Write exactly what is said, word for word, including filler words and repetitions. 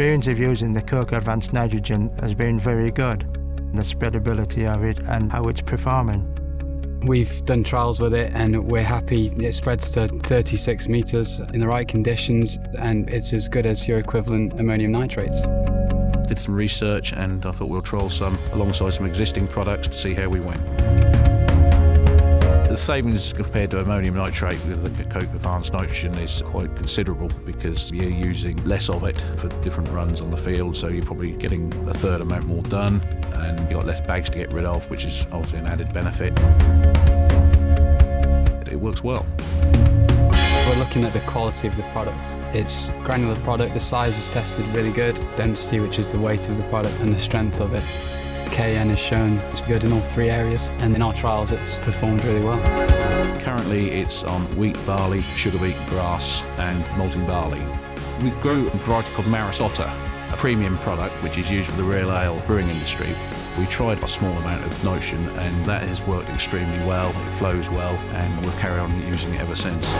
experience of using the Koch Advanced Nitrogen has been very good, the spreadability of it and how it's performing. We've done trials with it and we're happy it spreads to thirty-six metres in the right conditions, and it's as good as your equivalent ammonium nitrates. Did some research and I thought we'll trial some alongside some existing products to see how we went. The savings compared to ammonium nitrate with the Koch Advanced Nitrogen is quite considerable because you're using less of it for different runs on the field, so you're probably getting a third amount more done and you've got less bags to get rid of, which is obviously an added benefit. It works well. We're looking at the quality of the product. It's a granular product, the size is tested really good, density, which is the weight of the product, and the strength of it. K N is shown it's good in all three areas, and in our trials it's performed really well. Currently it's on wheat, barley, sugar beet, grass and malting barley. We grow a variety called Maris Otter, a premium product which is used for the real ale brewing industry. We tried a small amount of Notion and that has worked extremely well, it flows well, and we've carried on using it ever since.